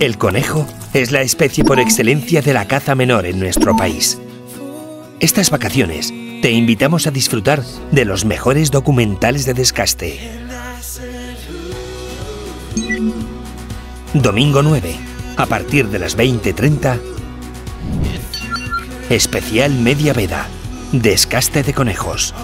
El conejo es la especie por excelencia de la caza menor en nuestro país. Estas vacaciones te invitamos a disfrutar de los mejores documentales de Descaste. Domingo 9, a partir de las 20:30, especial Media Veda, Descaste de conejos.